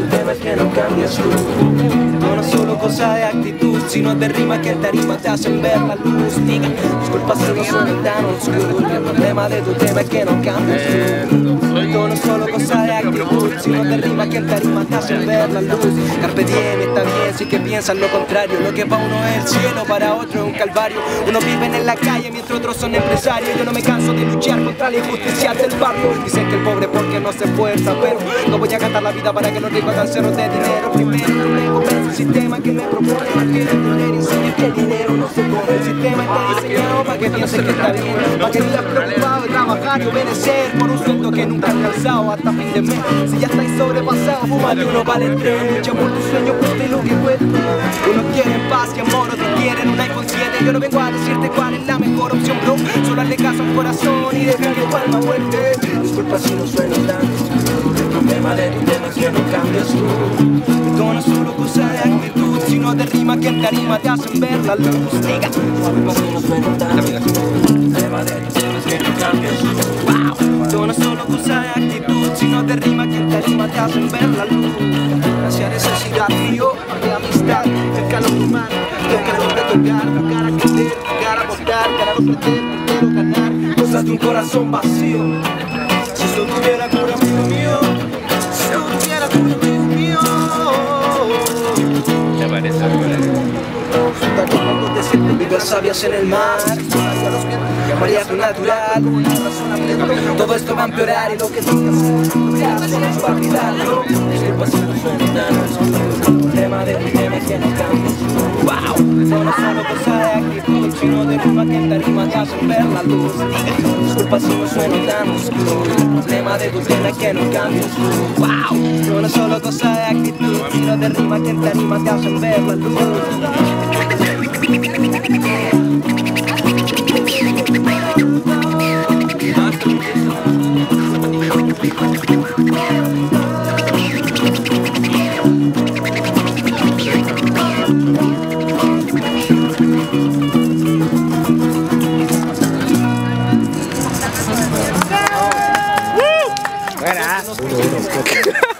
el tema es que no cambias tú. No es solo cosa de actitud, sino de rimas que en tarima te hacen ver la luz. Diga, tus culpas se nos aumentaron, su luz. El problema de tu tema es que no cambias tú. No es solo cosa de actitud, sino de rimas que en tarima te hacen ver la luz. Carpe diem está bien, sí que piensan lo contrario. Lo que para uno es el cielo, para otro es un calvario. Unos viven en la calle mientras otros son empresarios. Yo no me canso de luchar contra la injusticia del barrio. Dicen que el pobre porque no se esfuerza, pero no voy a cantar la vida para que los ricos hagan cerros de dinero. Primero luego vence el sistema que me propone, porque el dinero enseña que el dinero no se come. El sistema está diseñado para que piensen que está bien, para que vivas preocupado de trabajar y obedecer por un sueldo que nunca has alcanzado hasta fin de mes. Si ya estáis sobrepasados, fúmate uno para el tren. Lucha por tus sueños, cuesta lo que cuesta. Unos quieren paz y amor, otros quieren un iPhone 7. Yo no vengo a decirte cuál es la mejor opción, bro. Solo hazle caso al corazón y deja que tu alma vuelve. Disculpa si no suena tanto. El problema de tu tema es que no cambias tú. Todo no es solo cosa de actitud, sino de rima que en tarima te hacen ver la luz. Diga, disculpa si no suena tanto. El problema de tu tema es que no cambias tú. Todo no es solo cosa de actitud, sino de rima que en tarima te hacen ver la luz. Hacia necesidad, frío, de amistad, el calor humano, el calor de tocar, tocar a querer, tocar a votar, ganar o perder, quiero ganar, cosas de un corazón vacío. Si esto tuviera cura, amigo mío, si esto tuviera cura, amigo mío. ¿Te parece? Está como los desiertos, vivas sabias en el mar. María tu natural. Todo esto va a empeorar y lo que digas, no te hagas para olvidarlo. Disculpa si no soy tan. El problema de tu tema es que no cambias. No es solo cosa de actitud, sino de rima que en tarima te hacen ver la luz. Disculpa si no sueno tan oscuro. El problema de tu tema es que no cambias. No es solo cosa de actitud, sino de rima que en tarima te hacen ver la luz. Buena.